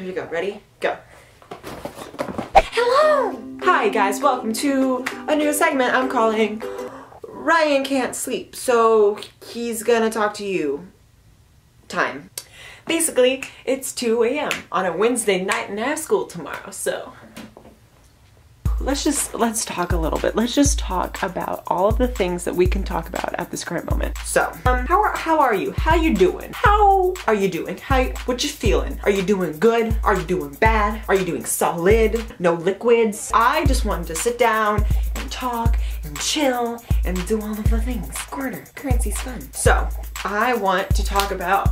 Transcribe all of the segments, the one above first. Here you go, ready? Go. Hello! Hi guys, welcome to a new segment I'm calling Ryan Can't Sleep, so he's gonna talk to you. Time. Basically, it's 2 a.m. on a Wednesday night and I have school tomorrow, so. Let's talk a little bit. Let's just talk about all of the things that we can talk about at this current moment. So, how are you? How you doing? How are you doing? What you feeling? Are you doing good? Are you doing bad? Are you doing solid? No liquids? I just wanted to sit down and talk and chill and do all of the things. Quarter, currency's fun. So, I want to talk about,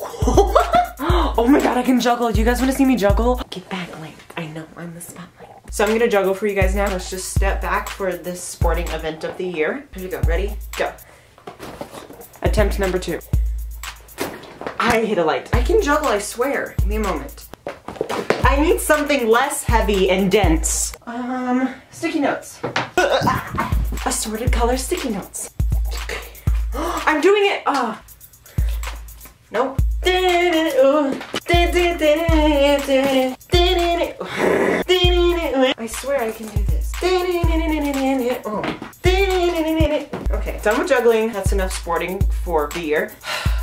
oh my God, I can juggle. Do you guys want to see me juggle? Get back, Link. I know, I'm the spotlight. So I'm gonna juggle for you guys now. Let's just step back for this sporting event of the year. Here we go, ready? Go. Attempt number 2. I hit a light. I can juggle, I swear. Give me a moment. I need something less heavy and dense. Sticky notes. Assorted color sticky notes. I'm doing it! Nope. I swear I can do this. Okay, done with juggling. That's enough sporting for the year.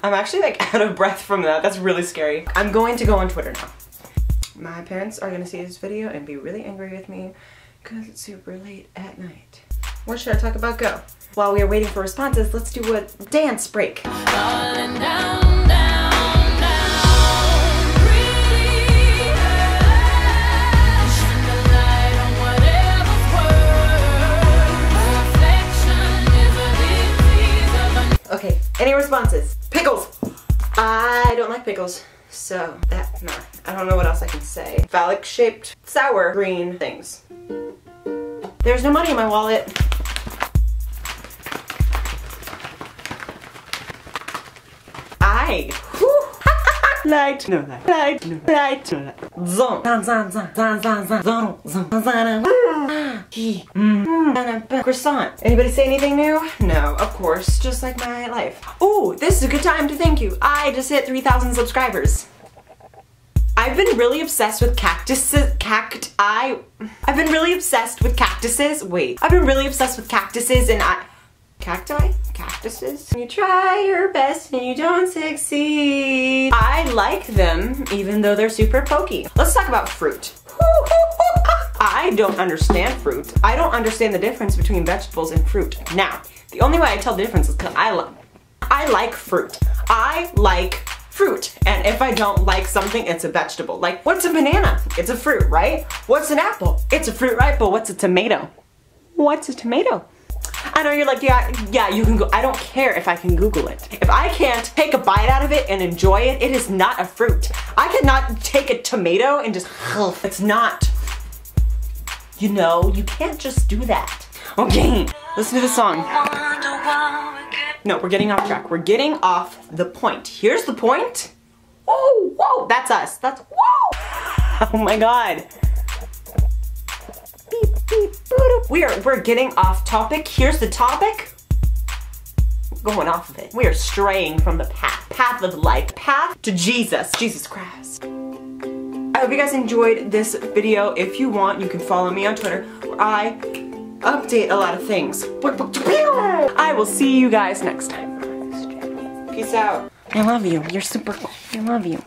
I'm actually like out of breath from that. That's really scary. I'm going to go on Twitter now. My parents are gonna see this video and be really angry with me because it's super late at night. What should I talk about? Go. While we are waiting for responses, let's do a dance break. Falling down, down. Okay, any responses? Pickles! I don't like pickles, so that, nah. I don't know what else I can say. Phallic-shaped, sour, green things. There's no money in my wallet. I, whew. Light, no light, light, no light, no light. Zon, zon, zon, zon, zon, zon, zon, zon, zon, zon, croissant. Anybody say anything new? No, of course, just like my life. Oh, this is a good time to thank you. I just hit 3,000 subscribers. I've been really obsessed with cactuses. I've been really obsessed with cactuses. Wait, I've been really obsessed with cactuses and cacti? Cactuses? You try your best and you don't succeed. I like them even though they're super pokey. Let's talk about fruit. I don't understand fruit. I don't understand the difference between vegetables and fruit. Now, the only way I tell the difference is because I like fruit. I like fruit. And if I don't like something, it's a vegetable. Like, what's a banana? It's a fruit, right? What's an apple? It's a fruit, right? But what's a tomato? What's a tomato? I know you're like, yeah, you can go. I don't care if I can Google it. If I can't take a bite out of it and enjoy it, it is not a fruit. I cannot take a tomato and just, it's not. You know, you can't just do that. Okay, listen to the song. No, we're getting off track. We're getting off the point. Here's the point. Oh, whoa, that's us. That's, whoa. Oh my God. Beep, beep, boop. We're getting off topic. Here's the topic. We're going off of it. We are straying from the path. Path of life. Path to Jesus. Jesus Christ. I hope you guys enjoyed this video. If you want, you can follow me on Twitter where I update a lot of things. I will see you guys next time. Peace out. I love you. You're super cool. I love you.